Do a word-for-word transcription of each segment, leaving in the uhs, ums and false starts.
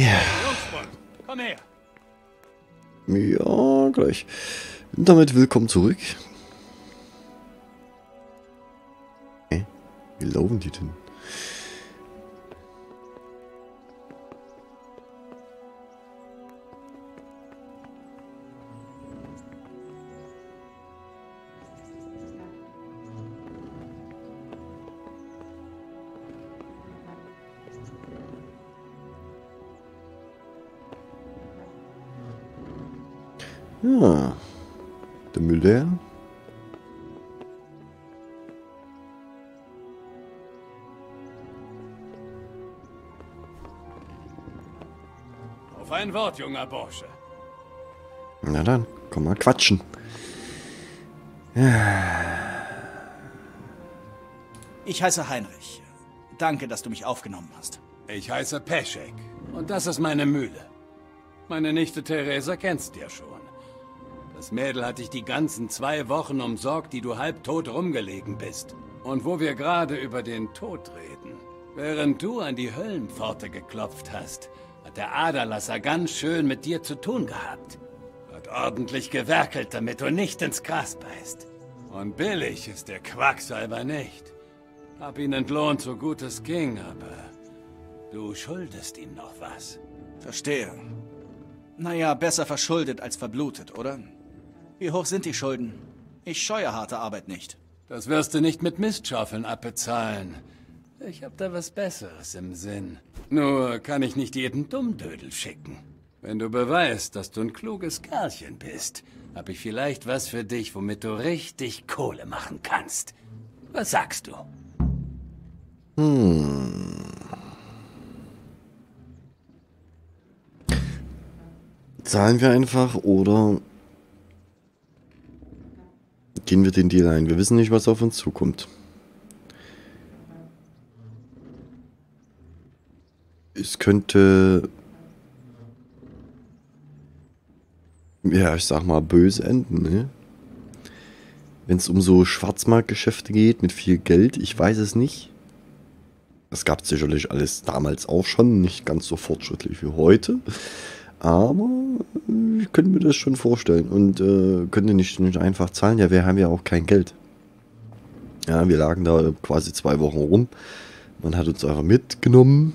Ja. Komm her. Ja, gleich. Und damit willkommen zurück. Hä? Wie laufen die denn? Ja, der Müll der. Auf ein Wort, junger Bursche. Na dann, komm mal quatschen. Ja. Ich heiße Heinrich. Danke, dass du mich aufgenommen hast. Ich heiße Peschek. Und das ist meine Mühle. Meine Nichte Theresa kennst du ja schon. Das Mädel hat dich die ganzen zwei Wochen umsorgt, die du halbtot rumgelegen bist. Und wo wir gerade über den Tod reden. Während du an die Höllenpforte geklopft hast, hat der Aderlasser ganz schön mit dir zu tun gehabt. Hat ordentlich gewerkelt, damit du nicht ins Gras beißt. Und billig ist der Quacksalber nicht. Hab ihn entlohnt, so gut es ging, aber du schuldest ihm noch was. Verstehe. Naja, besser verschuldet als verblutet, oder? Wie hoch sind die Schulden? Ich scheue harte Arbeit nicht. Das wirst du nicht mit Mistschaufeln abbezahlen. Ich hab da was Besseres im Sinn. Nur kann ich nicht jeden Dummdödel schicken. Wenn du beweist, dass du ein kluges Kerlchen bist, hab ich vielleicht was für dich, womit du richtig Kohle machen kannst. Was sagst du? Hm. Zahlen wir einfach oder gehen wir den Deal ein. Wir wissen nicht, was auf uns zukommt. Es könnte... Ja, ich sag mal, böse enden, ne? Wenn es um so Schwarzmarktgeschäfte geht mit viel Geld, ich weiß es nicht. Das gab es sicherlich alles damals auch schon, nicht ganz so fortschrittlich wie heute. Aber ich könnte mir das schon vorstellen und äh, könnte nicht, nicht einfach zahlen. Ja, wir haben ja auch kein Geld. Ja, wir lagen da quasi zwei Wochen rum. Man hat uns einfach mitgenommen.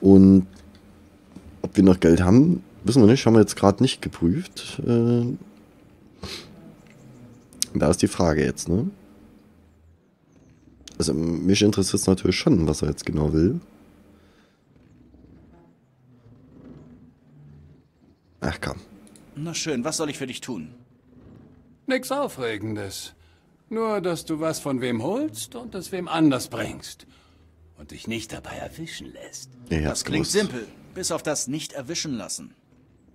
Und ob wir noch Geld haben, wissen wir nicht. Haben wir jetzt gerade nicht geprüft. Äh, da ist die Frage jetzt, ne? Also mich interessiert es natürlich schon, was er jetzt genau will. Ach komm. Na schön, was soll ich für dich tun? Nix Aufregendes. Nur, dass du was von wem holst und es wem anders bringst. Und dich nicht dabei erwischen lässt. Ja, das klingt simpel, bis auf das nicht erwischen lassen.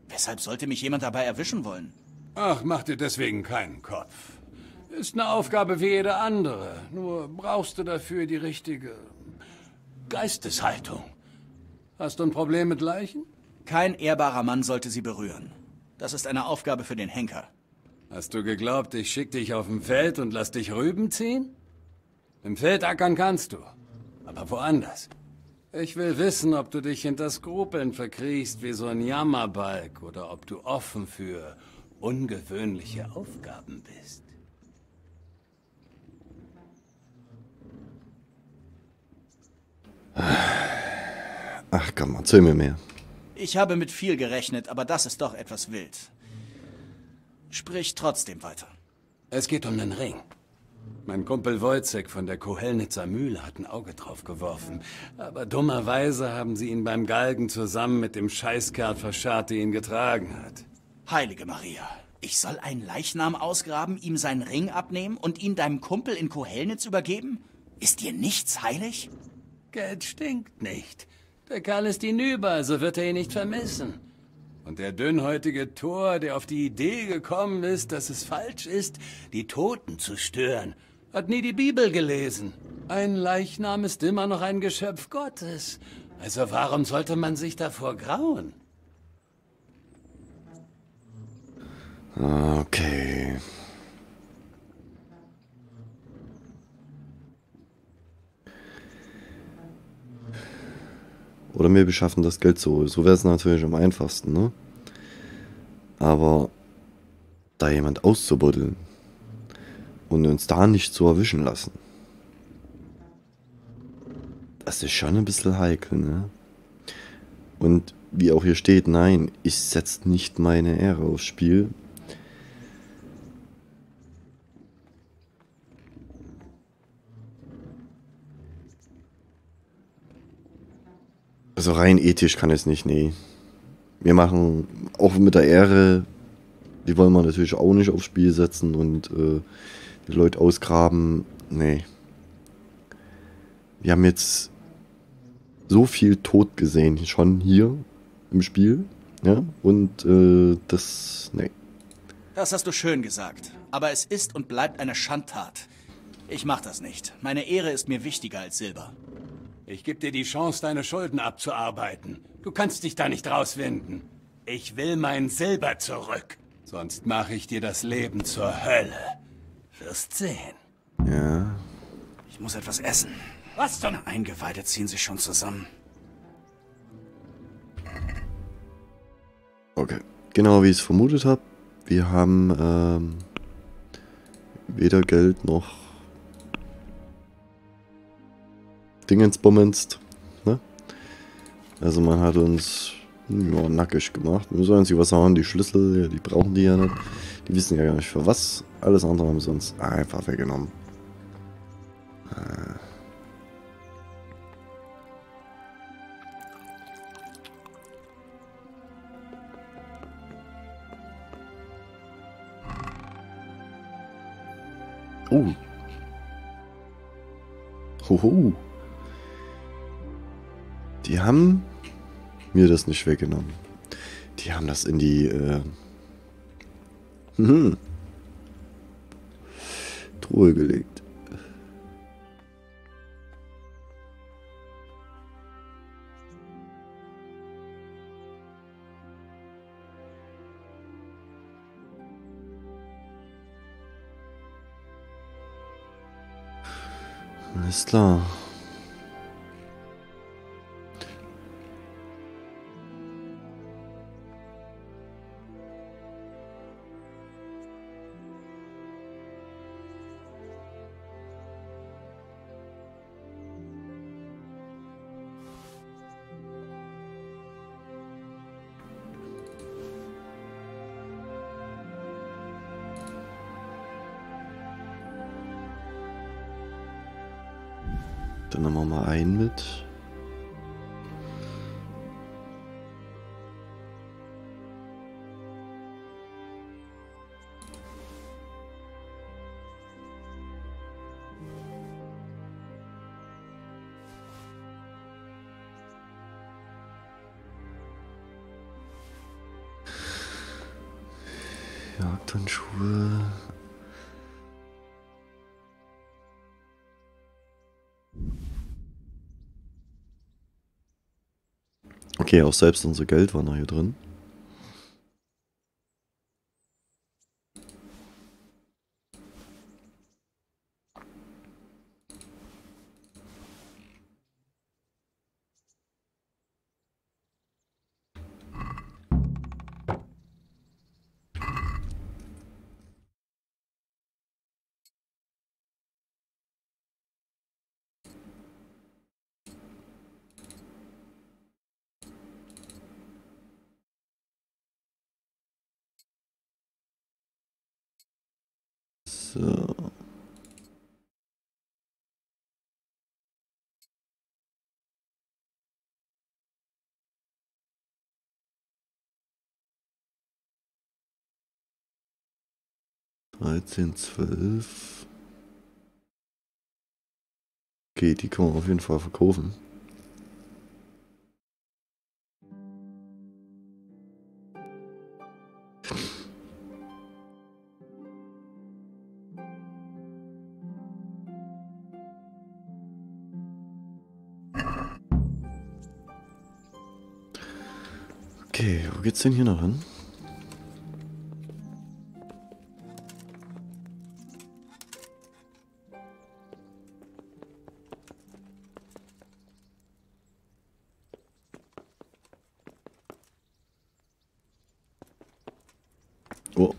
Weshalb sollte mich jemand dabei erwischen wollen? Ach, mach dir deswegen keinen Kopf. Ist eine Aufgabe wie jede andere. Nur brauchst du dafür die richtige Geisteshaltung. Hast du ein Problem mit Leichen? Kein ehrbarer Mann sollte sie berühren. Das ist eine Aufgabe für den Henker. Hast du geglaubt, ich schick dich auf dem Feld und lass dich Rüben ziehen? Im Feld ackern kannst du, aber woanders. Ich will wissen, ob du dich hinter Skrupeln verkriechst wie so ein Jammerbalg oder ob du offen für ungewöhnliche Aufgaben bist. Ach komm, erzähl mir mehr. Ich habe mit viel gerechnet, aber das ist doch etwas wild. Sprich trotzdem weiter. Es geht um den Ring. Mein Kumpel Wojcik von der Kohelnitzer Mühle hat ein Auge drauf geworfen. Aber dummerweise haben sie ihn beim Galgen zusammen mit dem Scheißkerl verscharrt, der ihn getragen hat. Heilige Maria, ich soll einen Leichnam ausgraben, ihm seinen Ring abnehmen und ihn deinem Kumpel in Kohelnitz übergeben? Ist dir nichts heilig? Geld stinkt nicht. Der Karl ist hinüber, also wird er ihn nicht vermissen. Und der dünnhäutige Tor, der auf die Idee gekommen ist, dass es falsch ist, die Toten zu stören, hat nie die Bibel gelesen. Ein Leichnam ist immer noch ein Geschöpf Gottes. Also warum sollte man sich davor grauen? Okay. Oder Oder wir beschaffen das Geld so. So wäre es natürlich am einfachsten, ne? Aber da jemand auszubuddeln und uns da nicht zu erwischen lassen, das ist schon ein bisschen heikel, ne? Und wie auch hier steht, nein, ich setze nicht meine Ehre aufs Spiel. Also rein ethisch kann es nicht, nee. Wir machen, auch mit der Ehre, die wollen wir natürlich auch nicht aufs Spiel setzen und äh, die Leute ausgraben, nee. Wir haben jetzt so viel Tod gesehen, schon hier im Spiel, ja, und äh, das, nee. Das hast du schön gesagt, aber es ist und bleibt eine Schandtat. Ich mach das nicht, meine Ehre ist mir wichtiger als Silber. Ich gebe dir die Chance, deine Schulden abzuarbeiten. Du kannst dich da nicht rauswinden. Ich will mein Silber zurück. Sonst mache ich dir das Leben zur Hölle. Wirst sehen. Ja. Ich muss etwas essen. Was denn? Meine Eingeweide ziehen sich schon zusammen. Okay. Genau wie ich es vermutet habe. Wir haben ähm, weder Geld noch Dingensbummenst, ne? Also man hat uns ja, nackig gemacht. Wir sollen sich was haben, die Schlüssel, die brauchen die ja nicht. Die wissen ja gar nicht für was. Alles andere haben sie uns einfach weggenommen. Oh. Hoho. Die haben mir das nicht weggenommen. Die haben das in die äh, hm, Truhe gelegt. Alles klar. Dann nehmen wir mal einen mit. Jagdhandschuhe. Okay, auch selbst unser Geld war noch hier drin. So. dreizehn, zwölf. Okay, die kann man auf jeden Fall verkaufen. Okay, wo geht's denn hier noch hin? Oh.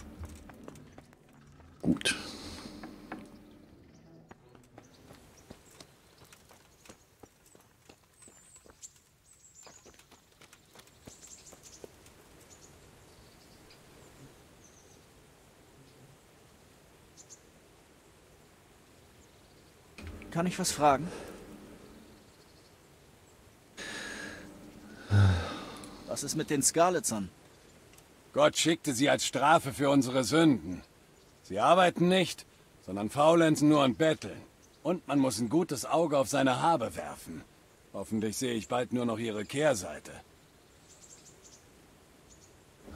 Gut. Kann ich was fragen? Was ist mit den Skalitzern? Gott schickte sie als Strafe für unsere Sünden. Sie arbeiten nicht, sondern faulenzen nur und betteln. Und man muss ein gutes Auge auf seine Habe werfen. Hoffentlich sehe ich bald nur noch ihre Kehrseite.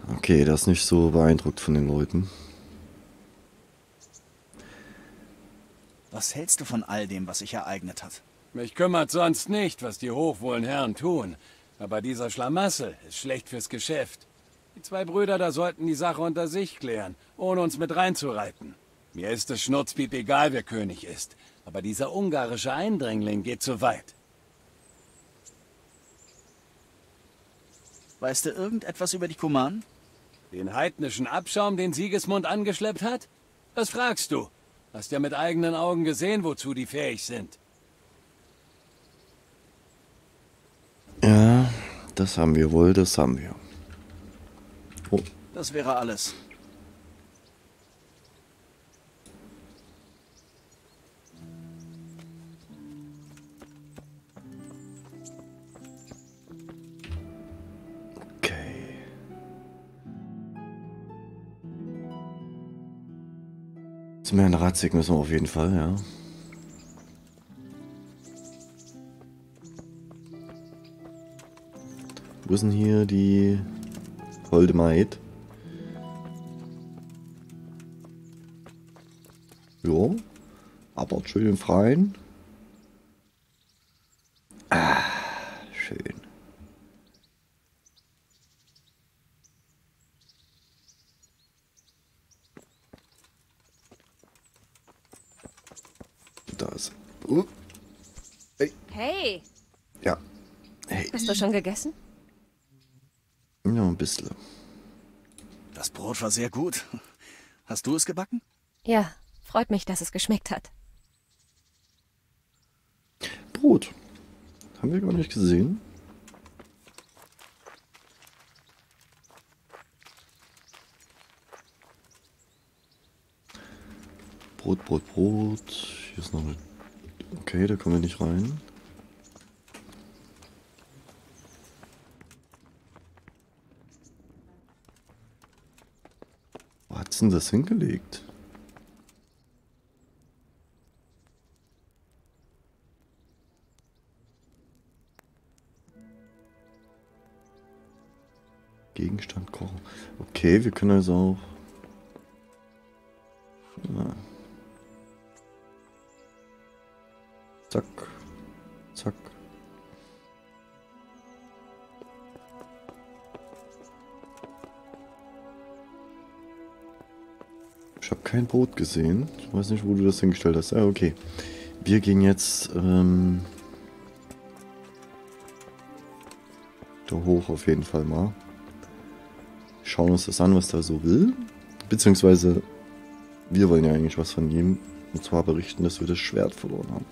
Okay, das ist nicht so beeindruckt von den Leuten. Was hältst du von all dem, was sich ereignet hat? Mich kümmert sonst nicht, was die hochwohlen Herren tun. Aber dieser Schlamassel ist schlecht fürs Geschäft. Die zwei Brüder da sollten die Sache unter sich klären, ohne uns mit reinzureiten. Mir ist es schnurzpiep egal, wer König ist. Aber dieser ungarische Eindringling geht zu weit. Weißt du irgendetwas über die Kumanen? Den heidnischen Abschaum, den Sigismund angeschleppt hat? Was fragst du? Hast ja mit eigenen Augen gesehen, wozu die fähig sind. Ja, das haben wir wohl, das haben wir. Oh. Das wäre alles. Zum Herrn Radzig müssen wir auf jeden Fall, ja. Wo ist denn hier die holde Maid? Jo, aber schön im Freien. Ah, schön. Uh. Hey. hey! Ja. Hey. Hast du schon gegessen? Ja, ein bisschen. Das Brot war sehr gut. Hast du es gebacken? Ja, freut mich, dass es geschmeckt hat. Brot. Haben wir gar nicht gesehen. Brot, Brot, Brot. Hier ist noch eine. Okay, da kommen wir nicht rein. Wo hat's denn das hingelegt? Gegenstand kochen. Okay, wir können also auch. Ja. Zack, zack. Ich habe kein Brot gesehen. Ich weiß nicht, wo du das hingestellt hast. Ah, okay. Wir gehen jetzt ähm, da hoch auf jeden Fall mal. Schauen uns das an, was da so will. Beziehungsweise, wir wollen ja eigentlich was von ihm. Und zwar berichten, dass wir das Schwert verloren haben.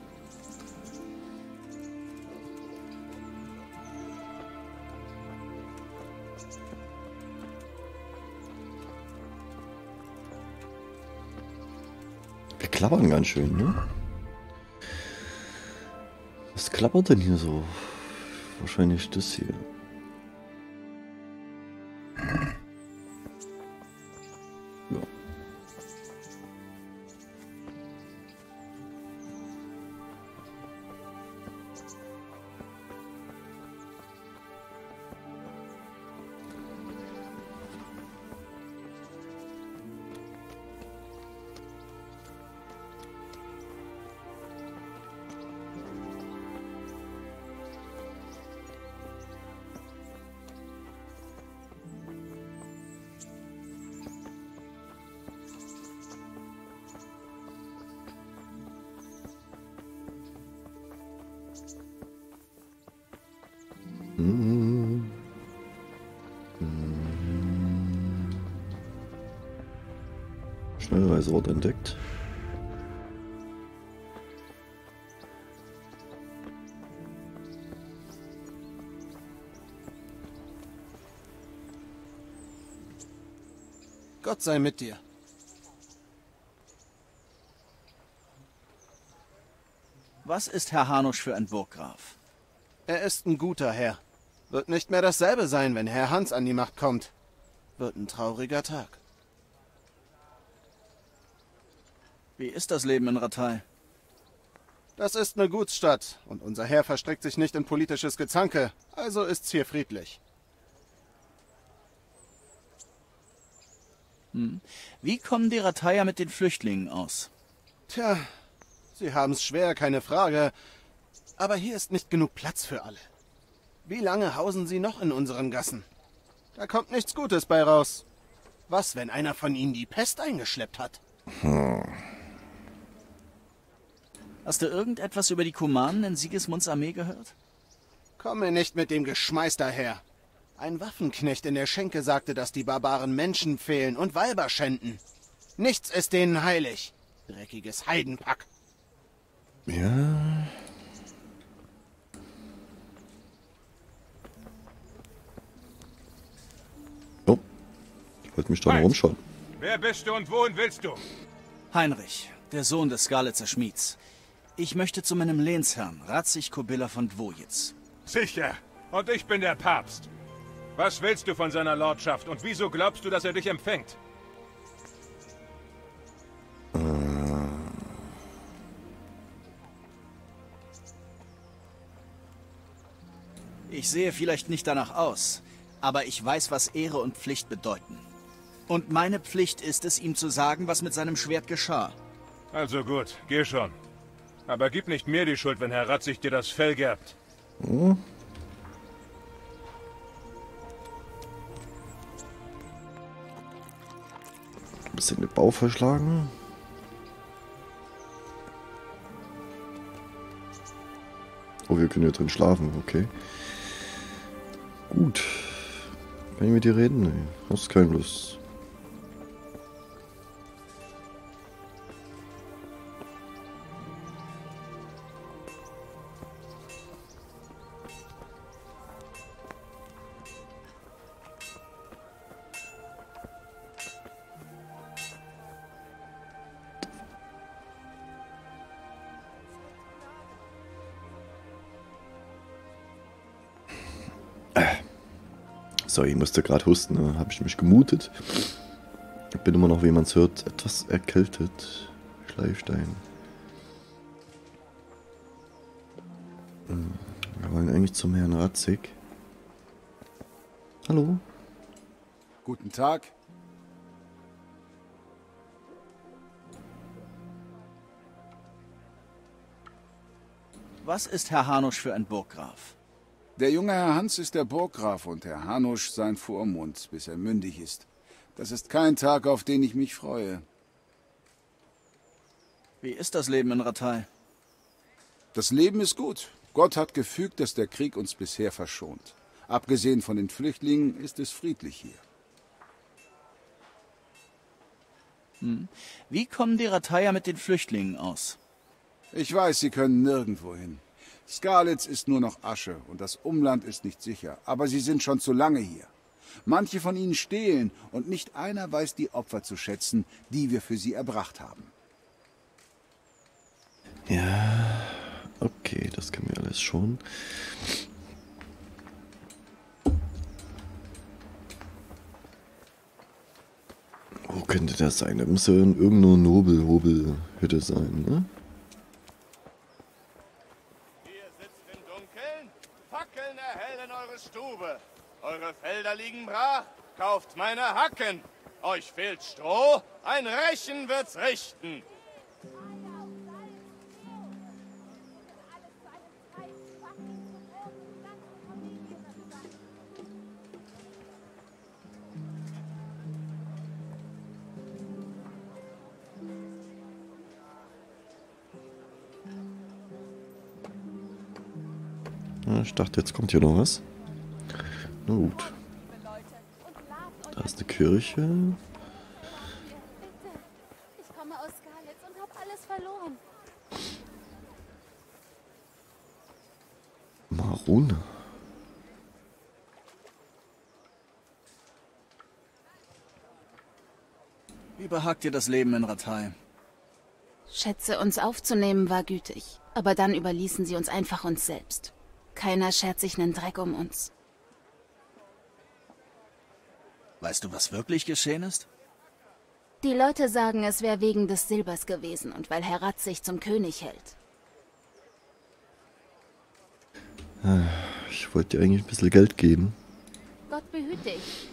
Klappern ganz schön, ne? Was klappert denn hier so? Wahrscheinlich das hier. Ja. Schnellreiseort entdeckt. Gott sei mit dir. Was ist Herr Hanusch für ein Burggraf? Er ist ein guter Herr. Wird nicht mehr dasselbe sein, wenn Herr Hans an die Macht kommt. Wird ein trauriger Tag. Wie ist das Leben in Ratay? Das ist eine Gutsstadt und unser Herr verstrickt sich nicht in politisches Gezanke, also ist's hier friedlich. Hm. Wie kommen die Rataier mit den Flüchtlingen aus? Tja, sie haben's schwer, keine Frage. Aber hier ist nicht genug Platz für alle. Wie lange hausen sie noch in unseren Gassen? Da kommt nichts Gutes bei raus. Was, wenn einer von ihnen die Pest eingeschleppt hat? Hm. Hast du irgendetwas über die Kumanen in Sigismunds Armee gehört? Komm mir nicht mit dem Geschmeiß daher. Ein Waffenknecht in der Schenke sagte, dass die Barbaren Menschen fehlen und Weiber schänden. Nichts ist denen heilig. Dreckiges Heidenpack. Ja... Oh, ich wollte mich doch noch rumschauen. Wer bist du und wohin willst du? Heinrich, der Sohn des Skalitzer Schmieds. Ich möchte zu meinem Lehnsherrn, Radzig Kobyla von Dvojitz. Sicher, und ich bin der Papst. Was willst du von seiner Lordschaft und wieso glaubst du, dass er dich empfängt? Ich sehe vielleicht nicht danach aus, aber ich weiß, was Ehre und Pflicht bedeuten. Und meine Pflicht ist es, ihm zu sagen, was mit seinem Schwert geschah. Also gut, geh schon. Aber gib nicht mir die Schuld, wenn Herr Radzig dir das Fell gerbt. Hm? Ein bisschen den Bau verschlagen. Oh, wir können hier drin schlafen, okay. Gut. Kann ich mit dir reden? Nee, hast keine Lust. Sorry, ich musste gerade husten, da habe ich mich gemutet. Ich bin immer noch, wie man es hört, etwas erkältet. Schleifstein. Wir wollen eigentlich zum Herrn Radzig. Hallo. Guten Tag. Was ist Herr Hanusch für ein Burggraf? Der junge Herr Hans ist der Burggraf und Herr Hanusch sein Vormund, bis er mündig ist. Das ist kein Tag, auf den ich mich freue. Wie ist das Leben in Ratay? Das Leben ist gut. Gott hat gefügt, dass der Krieg uns bisher verschont. Abgesehen von den Flüchtlingen ist es friedlich hier. Hm. Wie kommen die Rataier mit den Flüchtlingen aus? Ich weiß, sie können nirgendwo hin. Scarletz ist nur noch Asche und das Umland ist nicht sicher, aber sie sind schon zu lange hier. Manche von ihnen stehlen und nicht einer weiß die Opfer zu schätzen, die wir für sie erbracht haben. Ja, okay, das kennen wir alles schon. Wo könnte das sein? Da muss ja in irgendeiner Nobelhobelhütte sein, ne? Eure Felder liegen brach, kauft meine Hacken. Euch fehlt Stroh, ein Rechen wird's richten. Ich dachte, jetzt kommt hier noch was. Na gut. Da ist eine Kirche. Krone. Wie behagt dir das Leben in Ratay? Schätze, uns aufzunehmen war gütig, aber dann überließen sie uns einfach uns selbst. Keiner schert sich nen Dreck um uns. Weißt du, was wirklich geschehen ist? Die Leute sagen, es wäre wegen des Silbers gewesen und weil Herr Ratz sich zum König hält. Ich wollte dir eigentlich ein bisschen Geld geben. Gott behüte dich.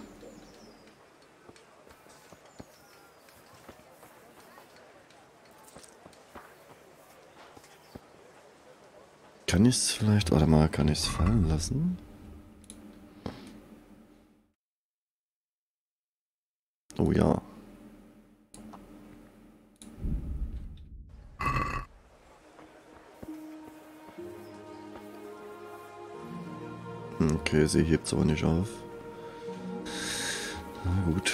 Kann ich es vielleicht, warte mal, kann ich es fallen lassen? Oh ja. Okay, sie hebt es aber nicht auf. Na gut.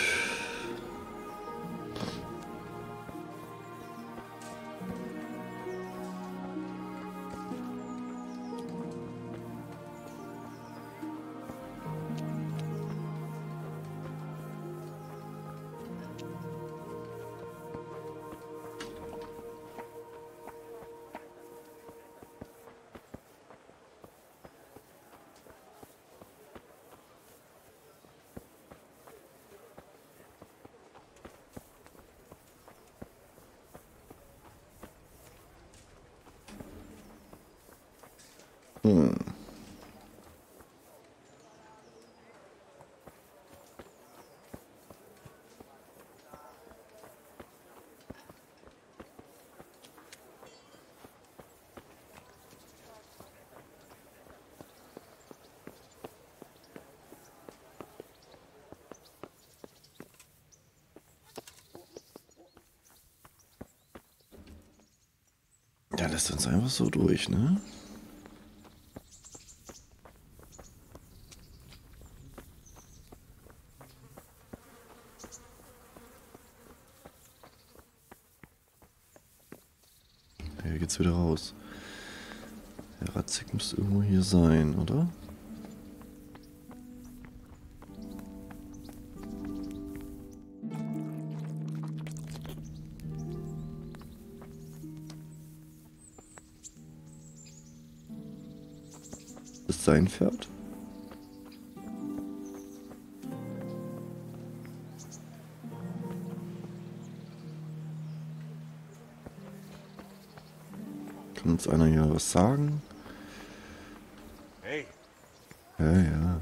Der lässt uns einfach so durch, ne? Hier geht's wieder raus. Der Radzig müsste irgendwo hier sein, oder? Sein Pferd? Kann uns einer hier was sagen? Hey. Ja, ja.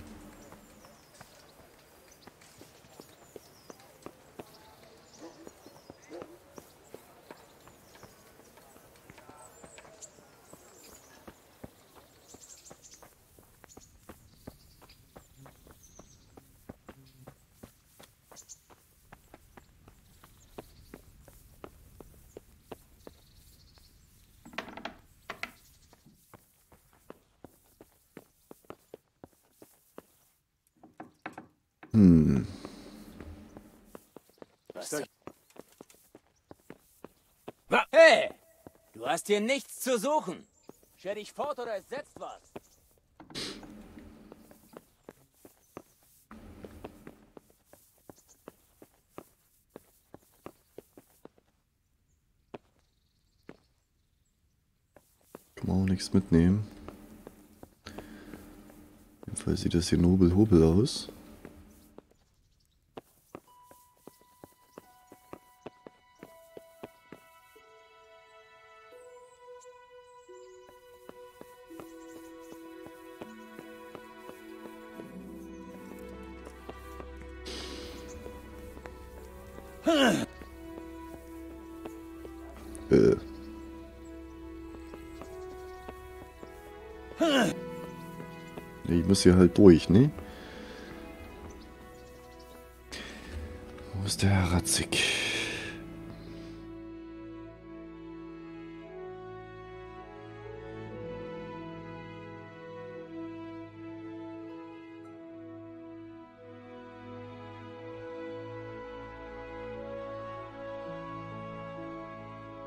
Hm. Was? Hey! Du hast hier nichts zu suchen. Scher dich fort oder es setzt was. Kann man auch nichts mitnehmen. Jedenfalls sieht das hier nobel-hobel aus. Ich muss hier halt durch, ne? Wo ist der Herr Radzig?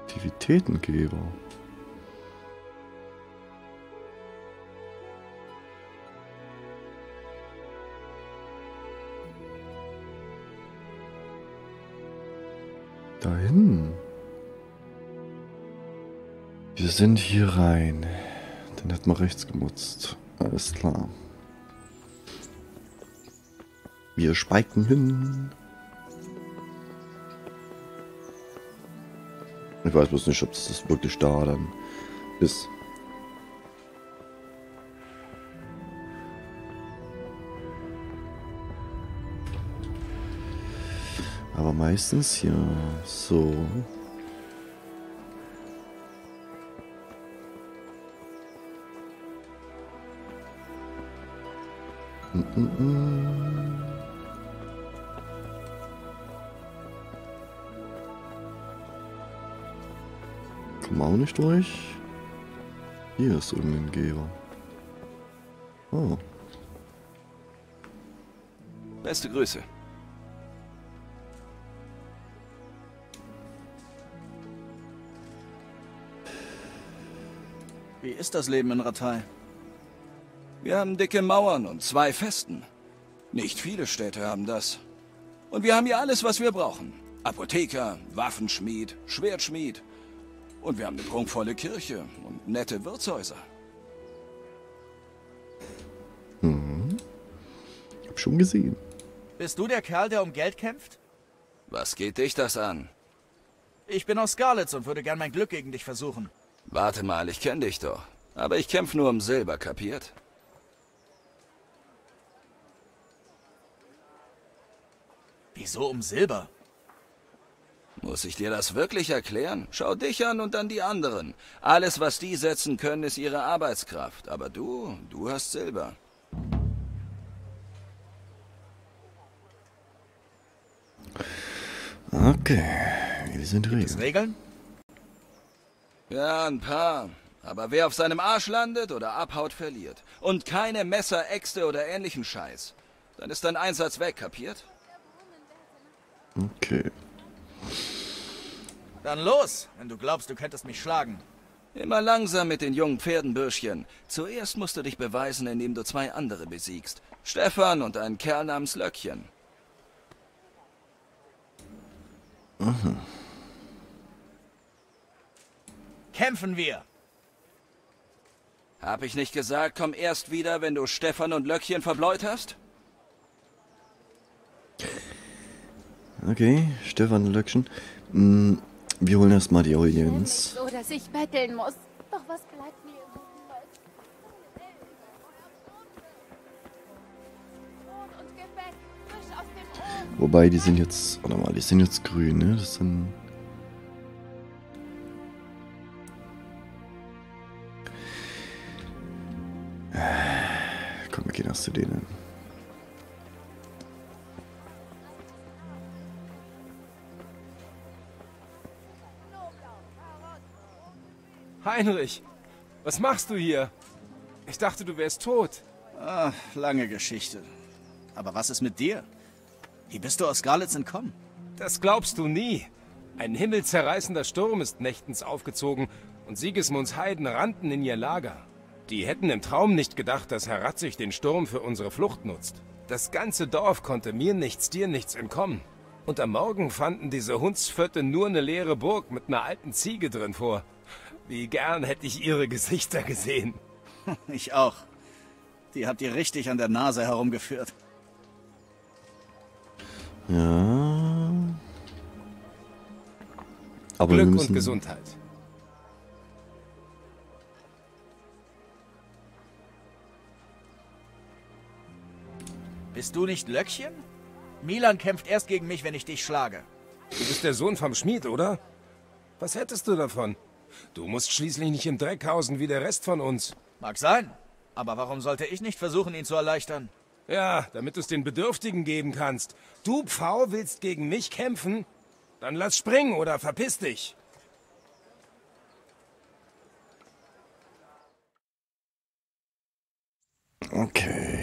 Aktivitätengeber. dahin. Wir sind hier rein. Dann hätten wir rechts gemutzt. Alles klar. Wir speiken hin. Ich weiß bloß nicht, ob das, das wirklich da dann ist. Aber meistens ja so. Komm auch nicht durch. Hier ist irgendein Geber. Oh. Beste Grüße. Wie ist das Leben in Ratai? Wir haben dicke Mauern und zwei Festen. Nicht viele Städte haben das. Und wir haben hier alles, was wir brauchen. Apotheker, Waffenschmied, Schwertschmied. Und wir haben eine prunkvolle Kirche und nette Wirtshäuser. Mhm. Hab schon gesehen. Bist du der Kerl, der um Geld kämpft? Was geht dich das an? Ich bin aus Scarletz und würde gern mein Glück gegen dich versuchen. Warte mal, ich kenne dich doch. Aber ich kämpfe nur um Silber, kapiert? Wieso um Silber? Muss ich dir das wirklich erklären? Schau dich an und dann die anderen. Alles, was die setzen können, ist ihre Arbeitskraft. Aber du, du hast Silber. Okay, hier sind Regeln. Gibt es Regeln? Ja, ein paar. Aber wer auf seinem Arsch landet oder abhaut, verliert. Und keine Messer, Äxte oder ähnlichen Scheiß. Dann ist dein Einsatz weg, kapiert? Okay. Dann los, wenn du glaubst, du könntest mich schlagen. Immer langsam mit den jungen Pferden, Bürschchen. Zuerst musst du dich beweisen, indem du zwei andere besiegst. Stefan und einen Kerl namens Löckchen. Aha. Kämpfen wir! Hab ich nicht gesagt, komm erst wieder, wenn du Stefan und Löckchen verbläut hast? Okay, Stefan und Löckchen. Hm, wir holen erstmal die Audienz. So, dass ich betteln muss. Doch was bleibt mir? Wobei, die sind jetzt, warte mal, die sind jetzt grün, ne? Das sind... Komm, wir gehen erst zu denen. Heinrich, was machst du hier? Ich dachte, du wärst tot. Ach, lange Geschichte. Aber was ist mit dir? Wie bist du aus Garlitz entkommen? Das glaubst du nie. Ein himmelzerreißender Sturm ist nächtens aufgezogen und Sigismunds Heiden rannten in ihr Lager. Die hätten im Traum nicht gedacht, dass Herr Radzig den Sturm für unsere Flucht nutzt. Das ganze Dorf konnte mir nichts, dir nichts entkommen. Und am Morgen fanden diese Hundsvötte nur eine leere Burg mit einer alten Ziege drin vor. Wie gern hätte ich ihre Gesichter gesehen. Ich auch. Die habt ihr richtig an der Nase herumgeführt. Ja. Aber Glück müssen... und Gesundheit. Bist du nicht Löckchen? Milan kämpft erst gegen mich, wenn ich dich schlage. Du bist der Sohn vom Schmied, oder? Was hättest du davon? Du musst schließlich nicht im Dreck hausen wie der Rest von uns. Mag sein, aber warum sollte ich nicht versuchen, ihn zu erleichtern? Ja, damit du es den Bedürftigen geben kannst. Du, Pfau, willst gegen mich kämpfen? Dann lass springen oder verpiss dich. Okay.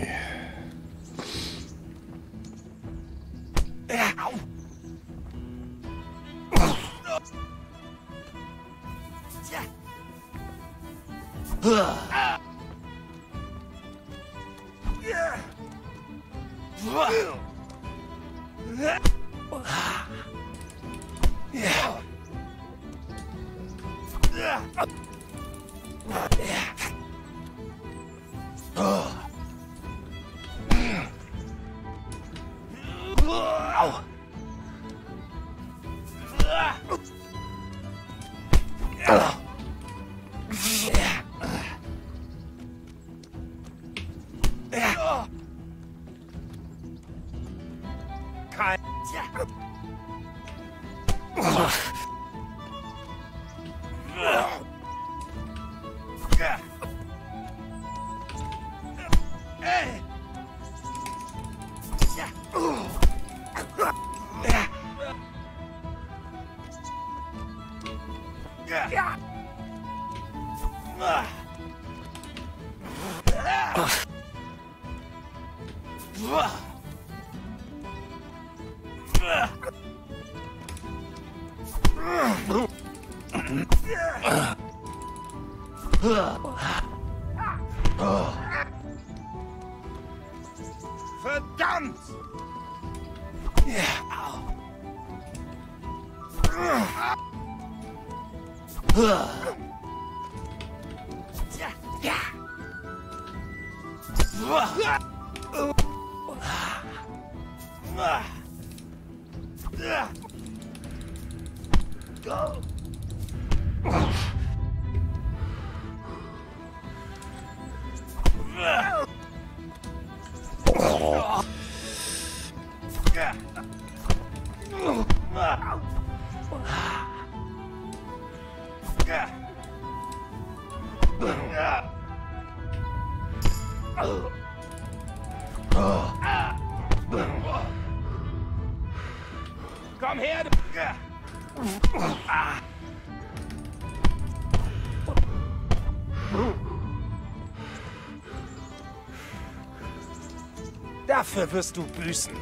Dafür wirst du büßen.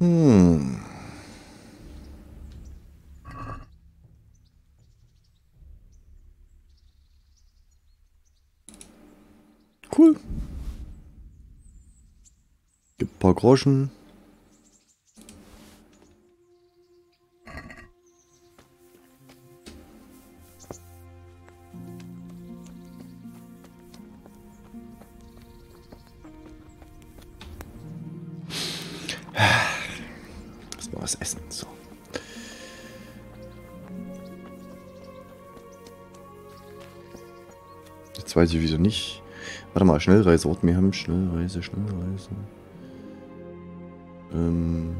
Hm. Cool. Gibt ein paar Groschen. Weiß ich wieso nicht. Warte mal, Schnellreise. Ort, wir haben Schnellreise, Schnellreise. Ähm.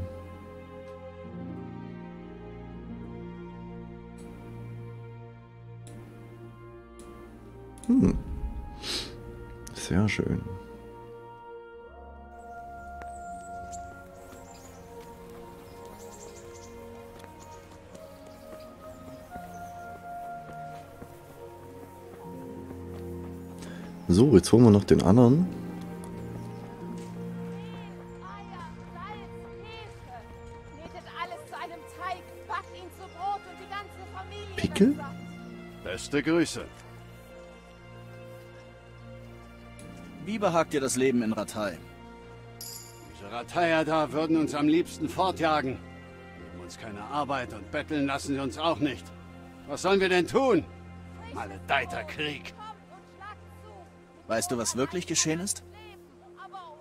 Hm. Sehr schön. So, jetzt holen wir noch den anderen. Pickel? Beste Grüße. Wie behagt dir das Leben in Ratai? Diese Rataier da würden uns am liebsten fortjagen. Wir geben uns keine Arbeit und betteln lassen sie uns auch nicht. Was sollen wir denn tun? Maledeiter Krieg. Weißt du, was wirklich geschehen ist?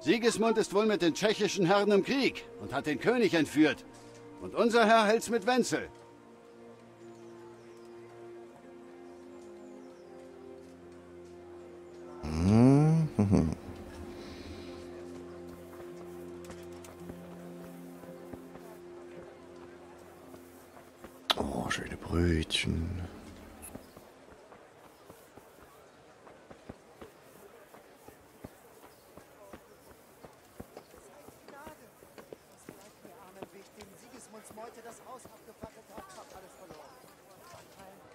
Sigismund ist wohl mit den tschechischen Herren im Krieg und hat den König entführt. Und unser Herr hält's mit Wenzel. Oh, schöne Brötchen.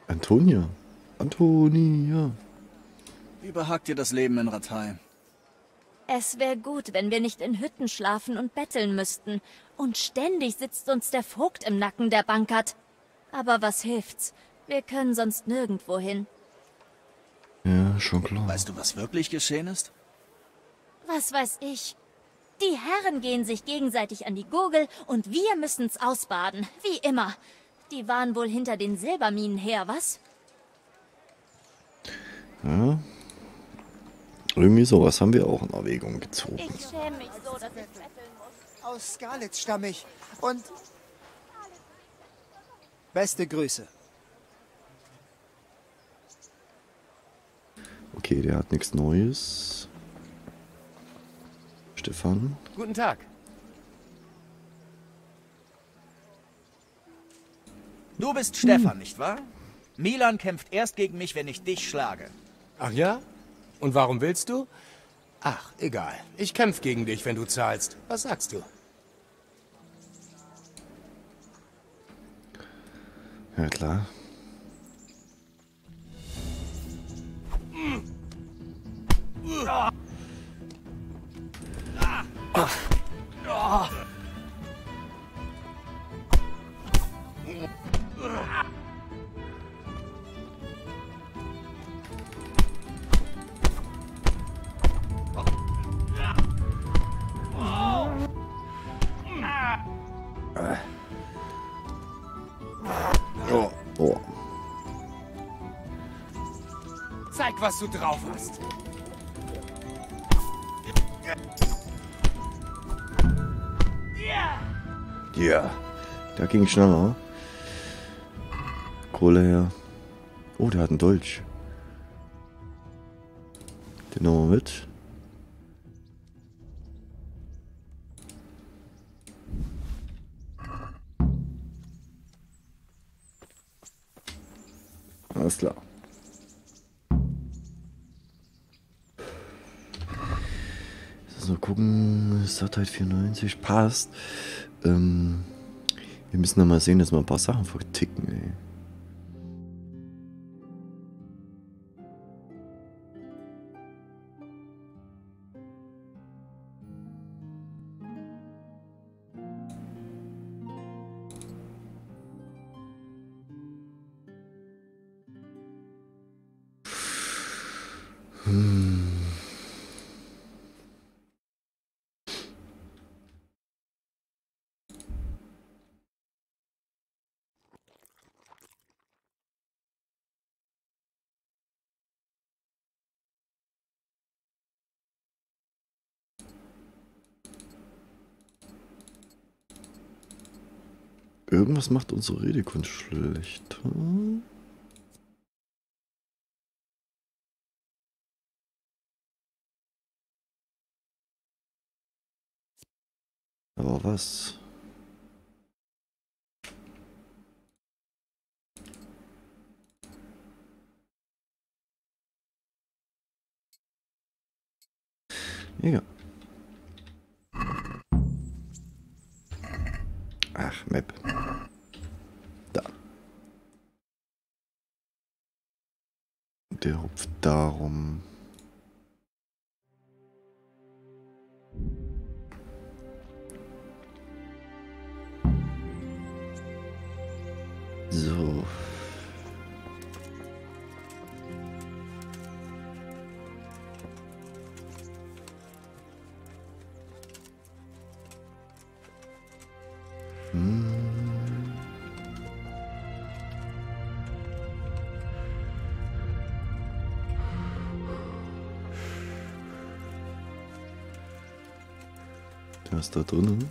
Antonia. Antonia. Wie behagt dir das Leben in Ratai? Es wäre gut, wenn wir nicht in Hütten schlafen und betteln müssten. Und ständig sitzt uns der Vogt im Nacken, der bankert. Aber was hilft's? Wir können sonst nirgendwo hin. Ja, schon klar. Weißt du, was wirklich geschehen ist? Was weiß ich? Die Herren gehen sich gegenseitig an die Gurgel und wir müssen's ausbaden, wie immer. Die waren wohl hinter den Silberminen her, was? Ja. Irgendwie sowas haben wir auch in Erwägung gezogen. Ich schäme mich so, dass ich betteln muss. Aus Scarletz stamme ich und... Beste Grüße. Okay, der hat nichts Neues. Stefan. Guten Tag. Du bist hm. Stefan, nicht wahr? Milan kämpft erst gegen mich, wenn ich dich schlage. Ach ja? Und warum willst du? Ach, egal. Ich kämpfe gegen dich, wenn du zahlst. Was sagst du? Ja, klar. Zeig, was du drauf hast. Ja, yeah. Da ging schneller. Kohle her. Oh, der hat einen Dolch. Den nehmen wir mit. Alles klar. So, gucken, Sattheit vierundneunzig, passt. Ähm, wir müssen noch mal sehen, dass wir ein paar Sachen verticken, ey. Irgendwas macht unsere Redekunst schlecht. Hm? Aber was? Ja. Ach, Map. Da. Der hupft darum. So. Was ist da drin?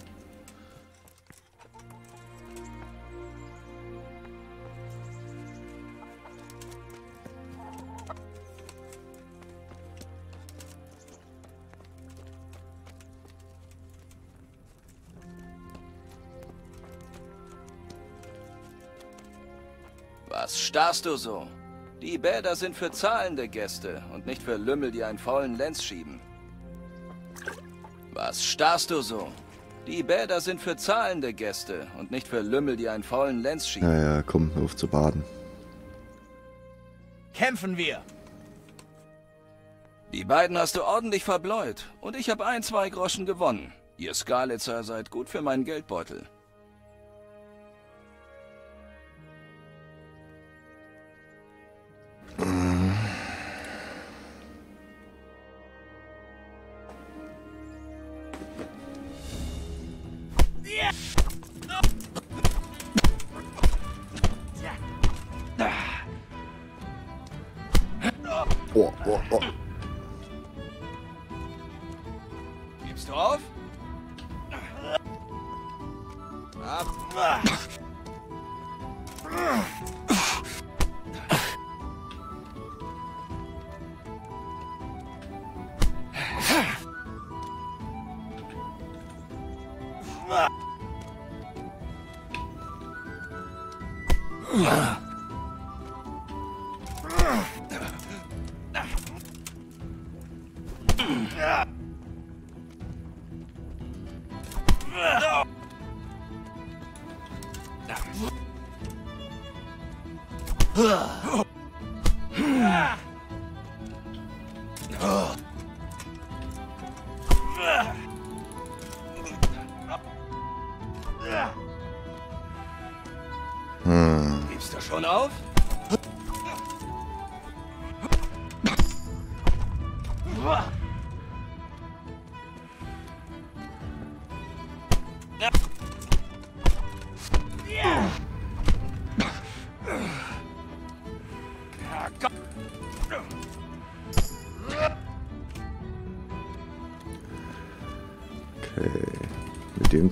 Was starrst du so? Die Bäder sind für zahlende Gäste und nicht für Lümmel, die einen faulen Lenz schieben. Was starrst du so? Die Bäder sind für zahlende Gäste und nicht für Lümmel, die einen faulen Lenz schieben. Ja, ja, komm, hör auf zu baden. Kämpfen wir! Die beiden hast du ordentlich verbläut und ich habe ein, zwei Groschen gewonnen. Ihr Skalitzer seid gut für meinen Geldbeutel. Oh, oh, oh. Gibst du auf? Ab.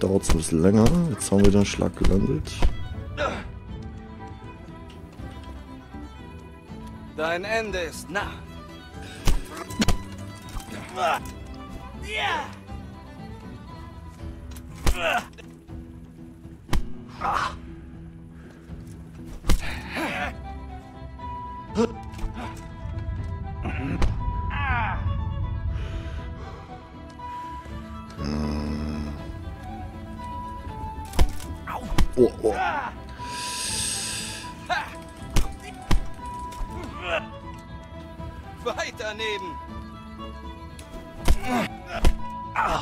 Dauert es ein bisschen länger. Jetzt haben wir den Schlag gelandet. Dein Ende ist nah. Oh, oh. Weit daneben. Oh.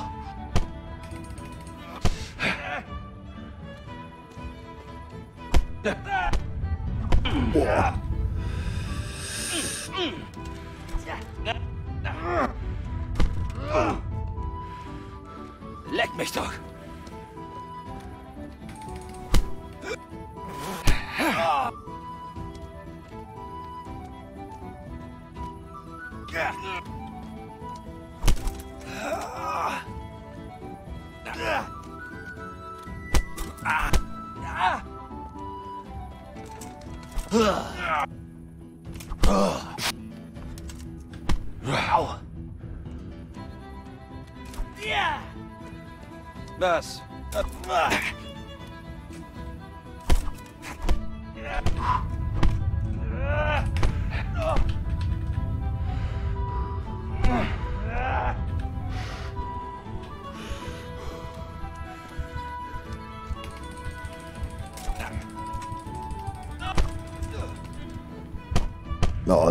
Leck mich doch. Was? Oh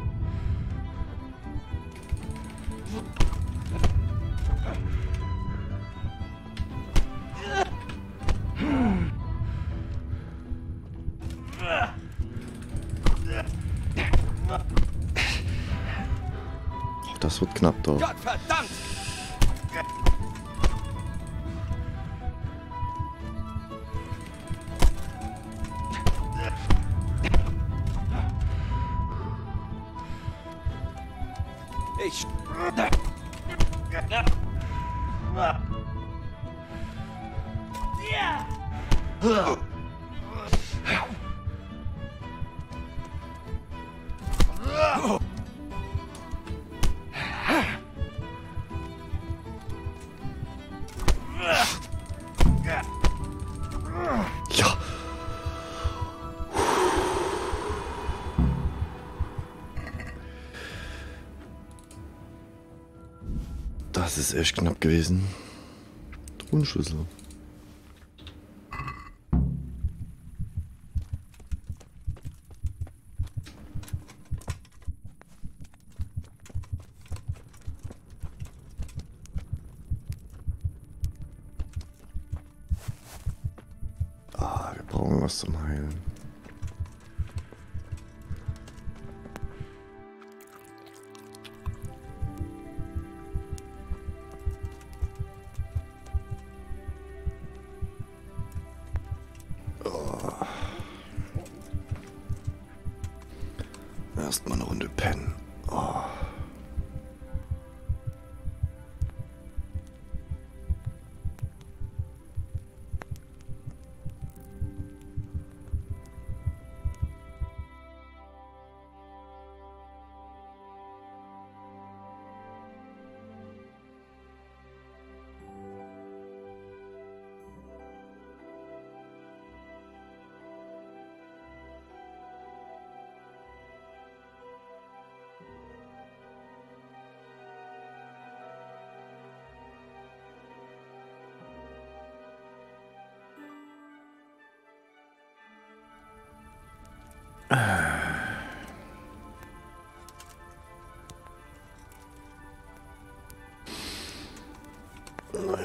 Das wird knapp doch. Gott verdammt! Ich. Das ist echt knapp gewesen. Truhenschlüssel. brauchen was zum Heilen. Erstmal eine Runde pennen. Oh.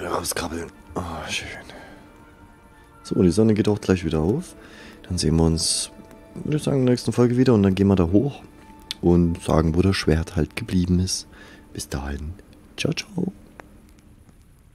Rauskrabbeln. Oh, schön. So, die Sonne geht auch gleich wieder auf. Dann sehen wir uns, würde ich sagen, in der nächsten Folge wieder. Und dann gehen wir da hoch und sagen, wo das Schwert halt geblieben ist. Bis dahin. Ciao, ciao.